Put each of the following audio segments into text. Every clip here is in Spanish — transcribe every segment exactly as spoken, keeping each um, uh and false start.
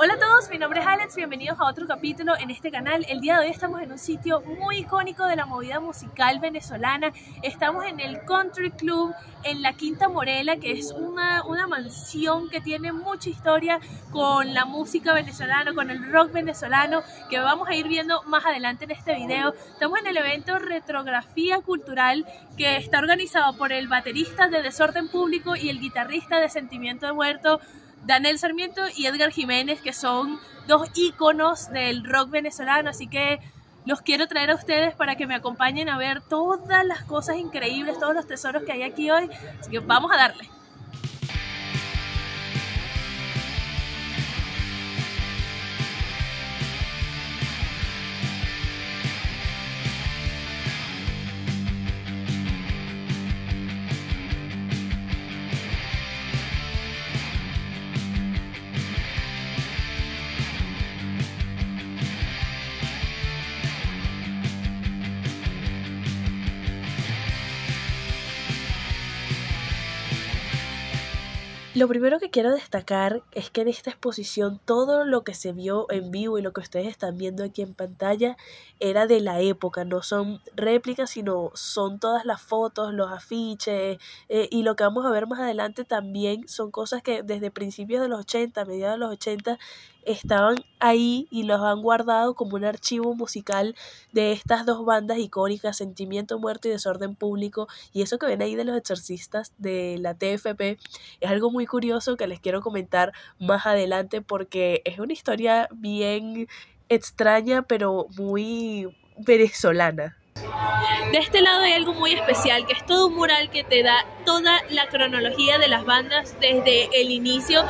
Hola a todos, mi nombre es Alex, bienvenidos a otro capítulo en este canal. El día de hoy estamos en un sitio muy icónico de la movida musical venezolana. Estamos en el Country Club, en la Quinta Morela, que es una, una mansión que tiene mucha historia con la música venezolana, con el rock venezolano, que vamos a ir viendo más adelante en este video. Estamos en el evento Retrografía Cultural, que está organizado por el baterista de Desorden Público y el guitarrista de Sentimiento Muerto, Danel Sarmiento y Edgar Jiménez, que son dos íconos del rock venezolano, así que los quiero traer a ustedes para que me acompañen a ver todas las cosas increíbles, todos los tesoros que hay aquí hoy, así que vamos a darle. Lo primero que quiero destacar es que en esta exposición todo lo que se vio en vivo y lo que ustedes están viendo aquí en pantalla era de la época, no son réplicas, sino son todas las fotos, los afiches eh, y lo que vamos a ver más adelante también son cosas que desde principios de los ochenta, mediados de los ochenta, estaban ahí y los han guardado como un archivo musical de estas dos bandas icónicas, Sentimiento Muerto y Desorden Público, y eso que ven ahí de los exorcistas de la T F P es algo muy curioso que les quiero comentar más adelante porque es una historia bien extraña pero muy venezolana. De este lado hay algo muy especial, que es todo un mural que te da toda la cronología de las bandas desde el inicio,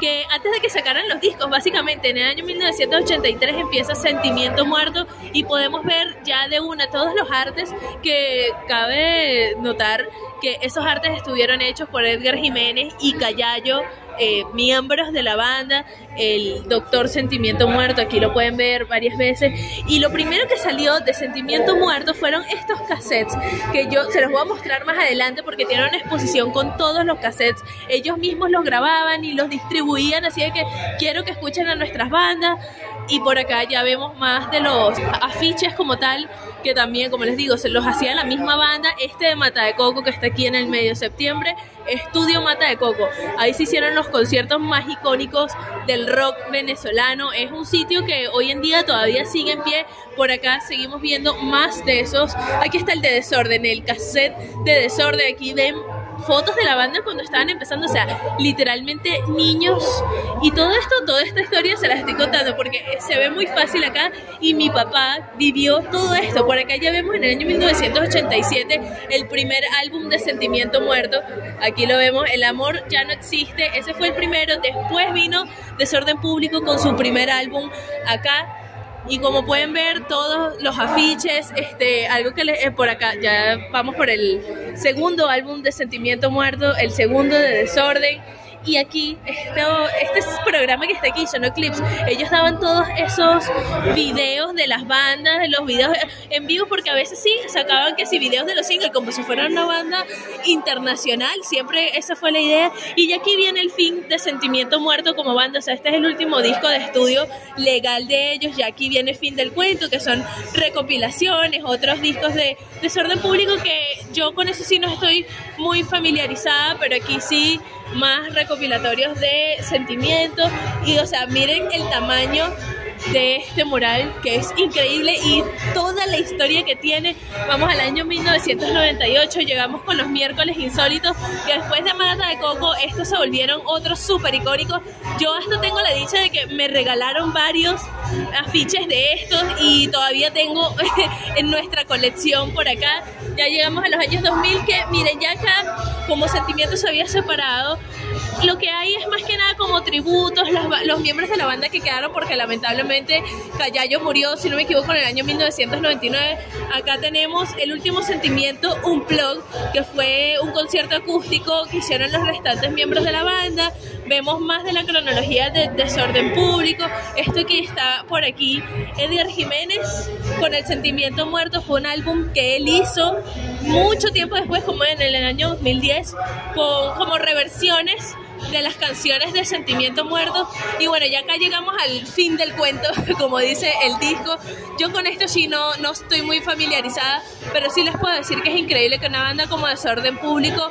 que antes de que sacaran los discos, básicamente en el año mil novecientos ochenta y tres empieza Sentimiento Muerto y podemos ver ya de una todos los artes, que cabe notar que esos artes estuvieron hechos por Edgar Jiménez y Cayayo, Eh, miembros de la banda, el doctor Sentimiento Muerto, aquí lo pueden ver varias veces, y lo primero que salió de Sentimiento Muerto fueron estos cassettes, que yo se los voy a mostrar más adelante porque tienen una exposición con todos los cassettes, ellos mismos los grababan y los distribuían, así de que quiero que escuchen a nuestras bandas. Y por acá ya vemos más de los afiches como tal, que también, como les digo, se los hacía la misma banda. Este de Mata de Coco que está aquí en el medio de septiembre, Estudio Mata de Coco, ahí se hicieron los conciertos más icónicos del rock venezolano. Es un sitio que hoy en día todavía sigue en pie. Por acá seguimos viendo más de esos. Aquí está el de Desorden, el cassette de Desorden, aquí de fotos de la banda cuando estaban empezando, o sea, literalmente niños, y todo esto, toda esta historia se las estoy contando porque se ve muy fácil acá y mi papá vivió todo esto. Por acá ya vemos en el año mil novecientos ochenta y siete el primer álbum de Sentimiento Muerto, aquí lo vemos, El Amor Ya No Existe, ese fue el primero, después vino Desorden Público con su primer álbum acá. Y como pueden ver, todos los afiches, este, algo que les, eh, por acá, ya vamos por el segundo álbum de Sentimiento Muerto, el segundo de Desorden. Y aquí, esto, este programa que está aquí, Sonoclips, ellos daban todos esos videos de las bandas, de los videos en vivo, porque a veces sí, sacaban que sí, videos de los singles, como si fueran una banda internacional, siempre esa fue la idea. Y ya aquí viene el fin de Sentimiento Muerto como banda, o sea, este es el último disco de estudio legal de ellos, ya aquí viene el fin del cuento, que son recopilaciones, otros discos de Desorden Público, que yo con eso sí no estoy muy familiarizada, pero aquí sí, más recopilatorios de sentimientos. Y o sea, miren el tamaño de este mural, que es increíble, y toda la historia que tiene. Vamos al año mil novecientos noventa y ocho, llegamos con los miércoles insólitos, que después de Mata de Coco estos se volvieron otros súper icónicos. Yo hasta tengo la dicha de que me regalaron varios afiches de estos y todavía tengo en nuestra colección. Por acá ya llegamos a los años dos mil, que miren, ya acá como Sentimiento se había separado, lo que hay es más que nada como tributos, los, los miembros de la banda que quedaron, porque lamentablemente Cayayo murió, si no me equivoco, en el año mil novecientos noventa y nueve. Acá tenemos el último Sentimiento, un blog, que fue un concierto acústico que hicieron los restantes miembros de la banda. Vemos más de la cronología de Desorden Público. Esto que está por aquí, Edgar Jiménez con el Sentimiento Muerto, fue un álbum que él hizo mucho tiempo después, como en el año dos mil diez, con como reversiones de las canciones de Sentimiento Muerto. Y bueno, ya acá llegamos al fin del cuento, como dice el disco. Yo con esto sí no, no estoy muy familiarizada, pero sí les puedo decir que es increíble que una banda como Desorden Público,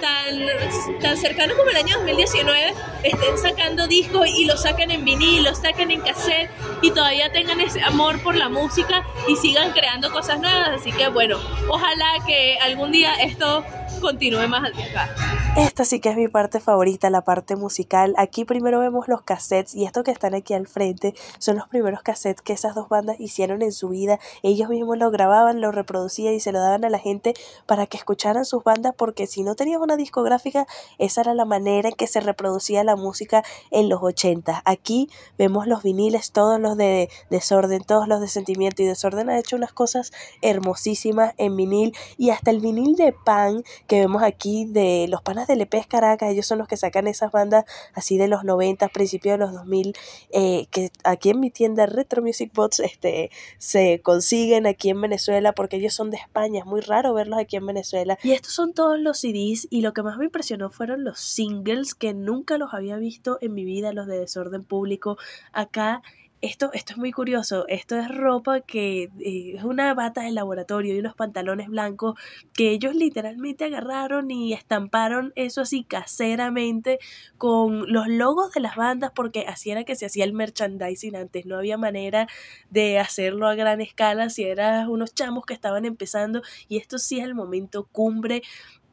tan, tan cercano como el año dos mil diecinueve, estén sacando discos y los sacan en vinil, los sacan en cassette, y todavía tengan ese amor por la música y sigan creando cosas nuevas. Así que bueno, ojalá que algún día esto continúe más acá. Esta sí que es mi parte favorita, la parte musical. Aquí primero vemos los cassettes, y estos que están aquí al frente son los primeros cassettes que esas dos bandas hicieron en su vida. Ellos mismos lo grababan, lo reproducían y se lo daban a la gente para que escucharan sus bandas, porque si no tenías una discográfica, esa era la manera en que se reproducía la música en los ochenta. Aquí vemos los viniles, todos los de Desorden, todos los de Sentimiento, y Desorden ha hecho unas cosas hermosísimas en vinil, y hasta el vinil de Pan que vemos aquí, de los panas de L P E S Caracas. Ellos son los que sacan esas bandas así de los noventa, principios de los dos mil, eh, que aquí en mi tienda Retro Music Bots este, se consiguen aquí en Venezuela, porque ellos son de España, es muy raro verlos aquí en Venezuela. Y estos son todos los C Ds, y lo que más me impresionó fueron los singles, que nunca los había visto en mi vida, los de Desorden Público. Acá Esto, esto es muy curioso, esto es ropa que eh, es una bata de laboratorio y unos pantalones blancos que ellos literalmente agarraron y estamparon eso así caseramente con los logos de las bandas, porque así era que se hacía el merchandising antes, no había manera de hacerlo a gran escala si eran unos chamos que estaban empezando, y esto sí es el momento cumbre.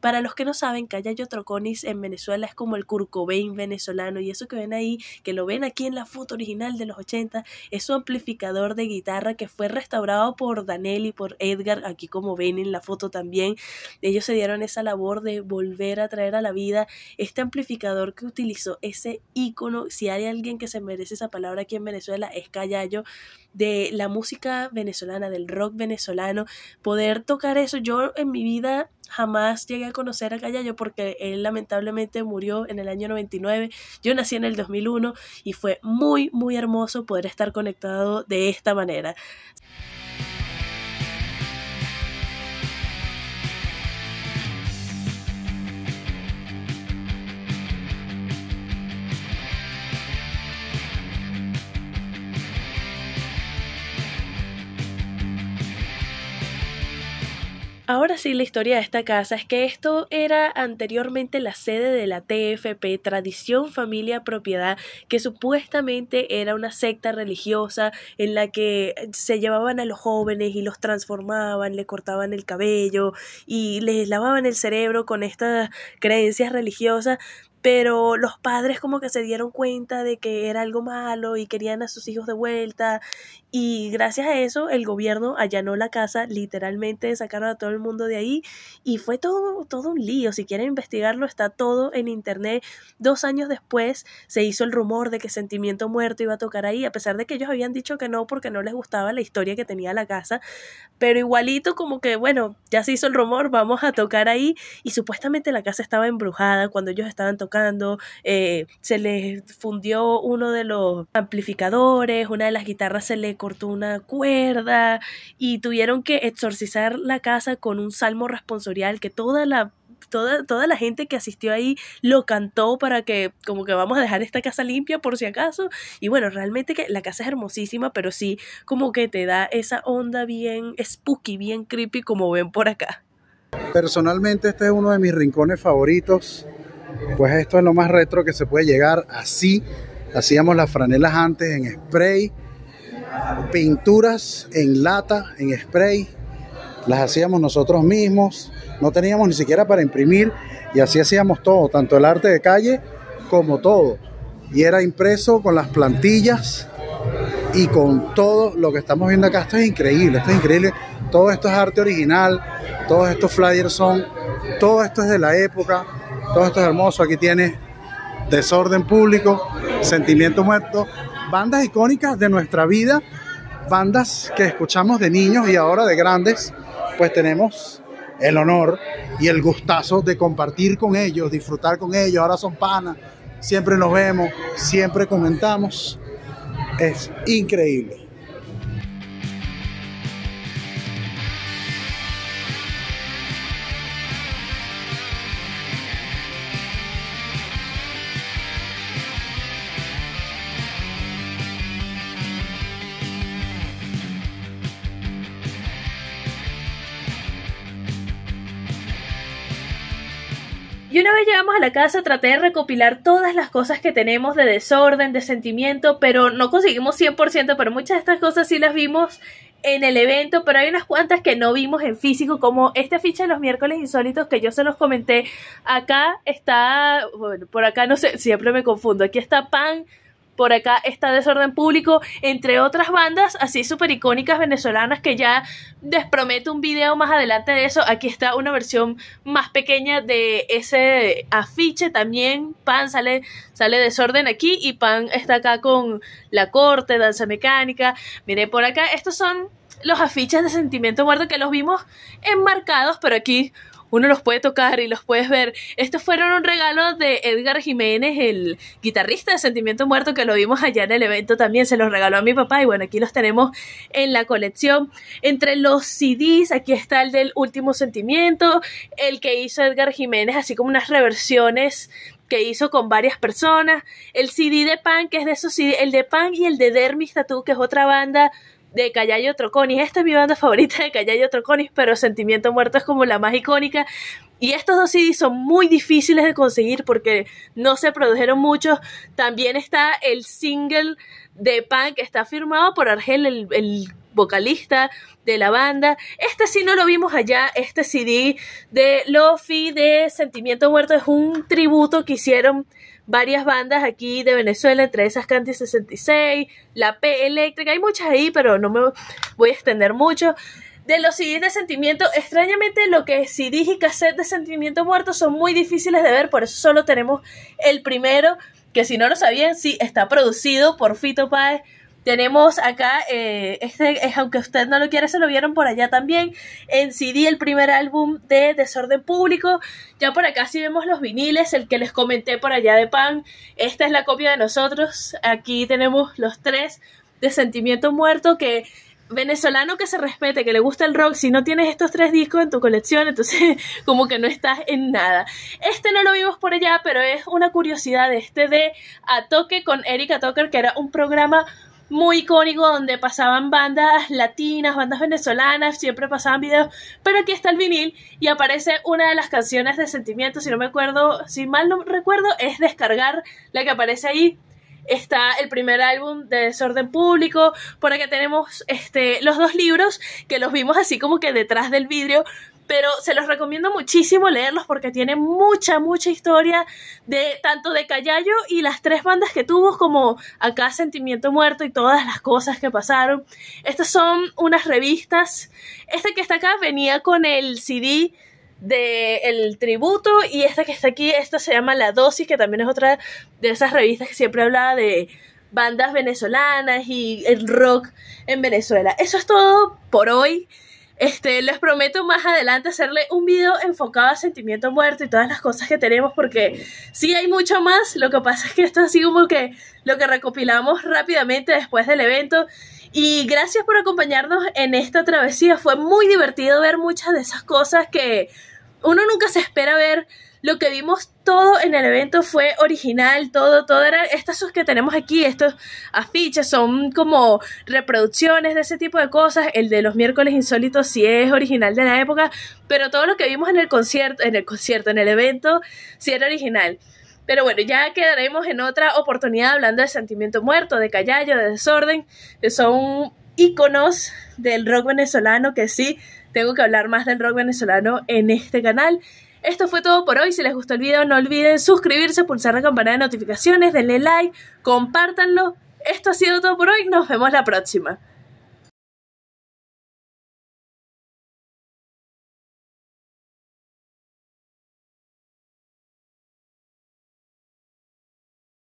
Para los que no saben, Cayayo Troconis en Venezuela es como el Kurt Cobain venezolano, y eso que ven ahí, que lo ven aquí en la foto original de los ochenta, es su amplificador de guitarra que fue restaurado por Danel y por Edgar, aquí como ven en la foto también. Ellos se dieron esa labor de volver a traer a la vida este amplificador que utilizó ese ícono, si hay alguien que se merece esa palabra aquí en Venezuela es Cayayo, de la música venezolana, del rock venezolano, poder tocar eso. Yo en mi vida jamás llegué a conocer a Cayayo porque él lamentablemente murió en el año noventa y nueve, yo nací en el dos mil uno, y fue muy muy hermoso poder estar conectado de esta manera. Ahora sí, la historia de esta casa es que esto era anteriormente la sede de la T F P, Tradición Familia Propiedad, que supuestamente era una secta religiosa en la que se llevaban a los jóvenes y los transformaban, le cortaban el cabello y les lavaban el cerebro con estas creencias religiosas. Pero los padres como que se dieron cuenta de que era algo malo y querían a sus hijos de vuelta, y gracias a eso el gobierno allanó la casa, literalmente sacaron a todo el mundo de ahí, y fue todo, todo un lío. Si quieren investigarlo está todo en internet. Dos años después se hizo el rumor de que Sentimiento Muerto iba a tocar ahí, a pesar de que ellos habían dicho que no porque no les gustaba la historia que tenía la casa, pero igualito como que bueno, ya se hizo el rumor, vamos a tocar ahí. Y supuestamente la casa estaba embrujada cuando ellos estaban tocando tocando, eh, se les fundió uno de los amplificadores, una de las guitarras se le cortó una cuerda y tuvieron que exorcizar la casa con un salmo responsorial que toda la Toda, toda la gente que asistió ahí lo cantó para que, como que vamos a dejar esta casa limpia por si acaso. Y bueno, realmente que la casa es hermosísima, pero sí como que te da esa onda bien spooky, bien creepy, como ven por acá. Personalmente este es uno de mis rincones favoritos. Pues esto es lo más retro que se puede llegar. Así hacíamos las franelas antes en spray, pinturas en lata, en spray, las hacíamos nosotros mismos, no teníamos ni siquiera para imprimir, y así hacíamos todo, tanto el arte de calle como todo, y era impreso con las plantillas y con todo lo que estamos viendo acá. Esto es increíble, esto es increíble, todo esto es arte original, todos estos flyers son, todo esto es de la época. Todo esto es hermoso. Aquí tienes Desorden Público, Sentimiento Muerto, bandas icónicas de nuestra vida, bandas que escuchamos de niños y ahora de grandes, pues tenemos el honor y el gustazo de compartir con ellos, disfrutar con ellos. Ahora son panas, siempre nos vemos, siempre comentamos. Es increíble. Y una vez llegamos a la casa, traté de recopilar todas las cosas que tenemos de desorden, de sentimiento, pero no conseguimos cien por ciento, pero muchas de estas cosas sí las vimos en el evento, pero hay unas cuantas que no vimos en físico, como esta ficha de los miércoles insólitos que yo se los comenté. Acá está, bueno, por acá no sé, siempre me confundo, aquí está Pan, por acá está Desorden Público, entre otras bandas así súper icónicas venezolanas que ya les prometo un video más adelante de eso. Aquí está una versión más pequeña de ese afiche también. Pan sale, sale Desorden aquí y Pan está acá con La Corte, Danza Mecánica. Miren por acá, estos son los afiches de Sentimiento Muerto que los vimos enmarcados, pero aquí uno los puede tocar y los puedes ver. Estos fueron un regalo de Edgar Jiménez, el guitarrista de Sentimiento Muerto, que lo vimos allá en el evento también. Se los regaló a mi papá y bueno, aquí los tenemos en la colección. Entre los C Ds, aquí está el del Último Sentimiento, el que hizo Edgar Jiménez, así como unas reversiones que hizo con varias personas. El C D de Pan, que es de esos C D, el de Pan y el de Dermis Tattoo, que es otra banda de Cayayo Troconis. Esta es mi banda favorita de Cayayo Troconis, pero Sentimiento Muerto es como la más icónica. Y estos dos C Ds son muy difíciles de conseguir porque no se produjeron muchos. También está el single de Punk, que está firmado por Argel, el, el vocalista de la banda. Este sí no lo vimos allá. Este C D de Lofi de Sentimiento Muerto es un tributo que hicieron varias bandas aquí de Venezuela, entre esas Canty sesenta y seis, La P. Eléctrica, hay muchas ahí, pero no me voy a extender mucho. De los C Ds de Sentimiento, extrañamente lo que es C Ds y cassette de Sentimiento Muerto son muy difíciles de ver, por eso solo tenemos el primero, que si no lo sabían, sí, está producido por Fito Páez. Tenemos acá, eh, este es, aunque usted no lo quiera, se lo vieron por allá también, en C D el primer álbum de Desorden Público. Ya por acá sí vemos los viniles, el que les comenté por allá de Pan. Esta es la copia de nosotros. Aquí tenemos los tres de Sentimiento Muerto, que venezolano que se respete, que le gusta el rock, si no tienes estos tres discos en tu colección, entonces como que no estás en nada. Este no lo vimos por allá, pero es una curiosidad, este de A Toque con Erika Tocker, que era un programa muy icónico donde pasaban bandas latinas, bandas venezolanas, siempre pasaban videos, pero aquí está el vinil y aparece una de las canciones de Sentimiento, si no me acuerdo, si mal no recuerdo, es Descargar, la que aparece ahí. Está el primer álbum de Desorden Público, por acá tenemos este, los dos libros que los vimos así como que detrás del vidrio, pero se los recomiendo muchísimo leerlos porque tienen mucha, mucha historia de tanto de Cayayo y las tres bandas que tuvo como acá Sentimiento Muerto y todas las cosas que pasaron. Estas son unas revistas. Esta que está acá venía con el C D del tributo y esta que está aquí, esta se llama La Dosis, que también es otra de esas revistas que siempre hablaba de bandas venezolanas y el rock en Venezuela. Eso es todo por hoy. Este, les prometo más adelante hacerle un video enfocado a Sentimiento Muerto y todas las cosas que tenemos, porque sí hay mucho más. Lo que pasa es que esto es así como que lo que recopilamos rápidamente después del evento. Y gracias por acompañarnos en esta travesía. Fue muy divertido ver muchas de esas cosas que uno nunca se espera ver. Lo que vimos todo en el evento fue original, todo, todo eran estas que tenemos aquí, estos afiches son como reproducciones de ese tipo de cosas. El de los miércoles insólitos sí es original de la época, pero todo lo que vimos en el concierto, en el concierto, en el evento, sí era original. Pero bueno, ya quedaremos en otra oportunidad hablando de Sentimiento Muerto, de Cayayo, de Desorden, que son íconos del rock venezolano, que sí, tengo que hablar más del rock venezolano en este canal. Esto fue todo por hoy. Si les gustó el video, no olviden suscribirse, pulsar la campana de notificaciones, denle like, compártanlo. Esto ha sido todo por hoy. Nos vemos la próxima.